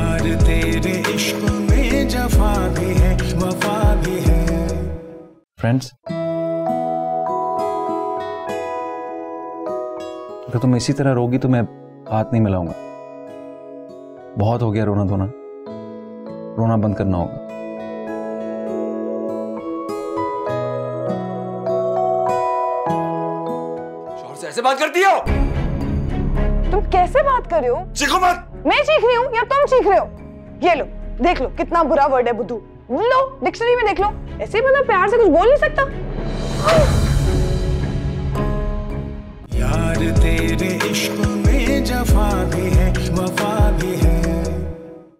प्यार तेरे इश्क में जफा भी है वफा भी है। फ्रेंड्स, अगर तुम इसी तरह रोगी तो मैं हाथ नहीं मिलाऊंगा। बहुत हो गया रोना धोना, रोना बंद करना होगा। शोर से ऐसे बात करती हो? तुम कैसे बात कर रहे हो? चीखो मत। मैं चीख रही हूँ या तुम चीख रहे हो? ये लो, देख लो कितना बुरा वर्ड है बुद्धू। लो डिक्शनरी में देख लो, ऐसे बंदा प्यार से कुछ बोल नहीं सकता। यार तेरे इश्क में जफा भी है वफा भी है।